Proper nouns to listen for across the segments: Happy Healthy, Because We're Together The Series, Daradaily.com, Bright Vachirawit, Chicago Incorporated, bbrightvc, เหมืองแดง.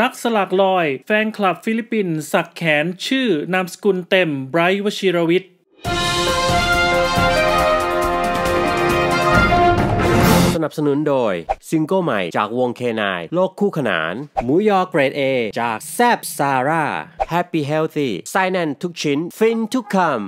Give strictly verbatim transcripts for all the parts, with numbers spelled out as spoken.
รักสลากลอยแฟนคลับฟิลิปปินส์สักแขนชื่อนามสกุลเต็มไบรท์วชิรวิทย์สนับสนุนโดยซิงเกิลใหม่จากวงเคนายโลกคู่ขนานหมูยอเกรด เอ จากแซบซาร่าแฮปปี้เฮลตี้ไซแนนทุกชิ้นฟินทุกคำ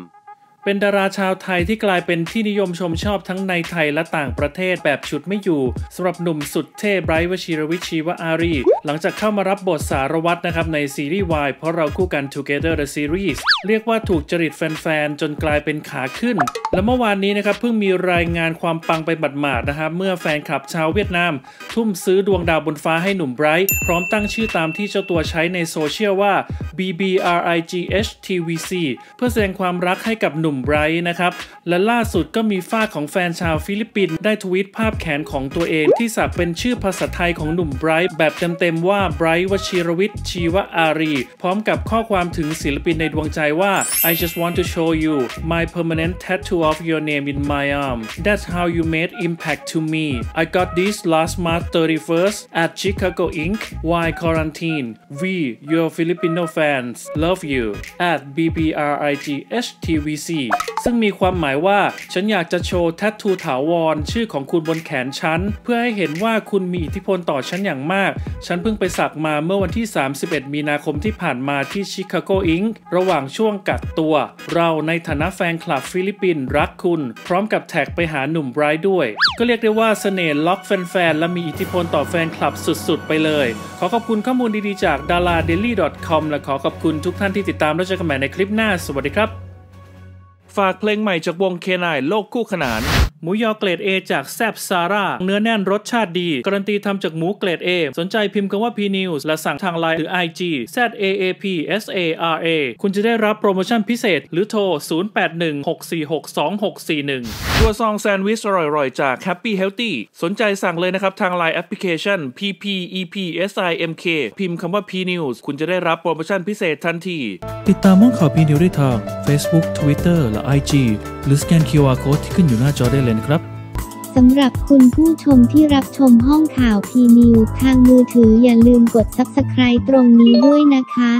เป็นดาราชาวไทยที่กลายเป็นที่นิยมชมชอบทั้งในไทยและต่างประเทศแบบฉุดไม่อยู่สำหรับหนุ่มสุดเท่ไบรท์วชิรวิทย์ชีวอารีหลังจากเข้ามารับบทสารวัตรนะครับในซีรีส์ วาย เพราะเราคู่กัน ทูเกเธอร์ The Series เรียกว่าถูกจริตแฟนๆจนกลายเป็นขาขึ้นและเมื่อวานนี้นะครับเพิ่งมีรายงานความปังไปหมาดๆนะครับเมื่อแฟนคลับชาวเวียดนามทุ่มซื้อดวงดาวบนฟ้าให้หนุ่มไบรท์พร้อมตั้งชื่อตามที่เจ้าตัวใช้ในโซเชียลว่า บี บี อาร์ ไอ จี เอช ที วี ซี เพื่อแสดงความรักให้กับหนุ่มไบรท์นะครับและล่าสุดก็มีฝ้าของแฟนชาวฟิลิปปินส์ได้ทวีตภาพแขนของตัวเองที่สักเป็นชื่อภาษาไทยของหนุ่มไบรท์แบบเต็มๆว่าไบรท์วชิรวิทย์ชีวอารีพร้อมกับข้อความถึงศิลปินในดวงใจว่า I just want to show you my permanent tattoo of your name in my arm that's how you made impact to me I got this last March thirty-first at Chicago Incorporated why quarantine we your Filipino fans love you at บี บี อาร์ ไอ จี เอช ที วี ซีซึ่งมีความหมายว่าฉันอยากจะโชว์แทททูถาวรชื่อของคุณบนแขนฉันเพื่อให้เห็นว่าคุณมีอิทธิพลต่อฉันอย่างมากฉันเพิ่งไปสักมาเมื่อวันที่สามสิบเอ็ดมีนาคมที่ผ่านมาที่ Chicago Incorporated ระหว่างช่วงกักตัวเราในฐานะแฟนคลับฟิลิปปินส์รักคุณพร้อมกับแท็กไปหาหนุ่มไบรท์ด้วยก็เรียกได้ว่าเสน่ห์ล็อกแฟนๆและมีอิทธิพลต่อแฟนคลับสุดๆไปเลยขอขอบคุณข้อมูลดีๆจาก ดาราเดลี่ ดอท คอม และขอขอบคุณทุกท่านที่ติดตามแล้วเจอกันใหม่ในคลิปหน้าสวัสดีครับฝากเพลงใหม่จากวงเคนายโลกคู่ขนานหมูยอเกรด เอ จากแซบซาร่าเนื้อแน่นรสชาติดีการันตีทำจากหมูเกรด เอ สนใจพิมพ์คำว่า พี นิวส์ และสั่งทาง ไลน์ หรือ ไอ จี แซด เอ เอ พี เอส เอ อาร์ เอ คุณจะได้รับโปรโมชั่นพิเศษหรือโทร ศูนย์ แปด หนึ่ง หก สี่ หก สอง หก สี่ หนึ่ง ตัวซองแซนด์วิชอร่อยๆจาก Happy Healthy สนใจสั่งเลยนะครับทาง ไลน์ แอปพลิเคชัน พี พี อี พี เอส ไอ เอ็ม เค พิมพ์คำว่า พี นิวส์ คุณจะได้รับโปรโมชั่นพิเศษทันทีติดตามห้องข่าว พี นิวส์ ได้ทาง Facebook Twitter และ ไอ จี หรือสแกน คิว อาร์ Code ที่ขึ้นอยู่หน้าจอได้เลยนะครับสำหรับคุณผู้ชมที่รับชมห้องข่าว พี นิวส์ ทางมือถืออย่าลืมกด ซับสไครบ์ ตรงนี้ด้วยนะคะ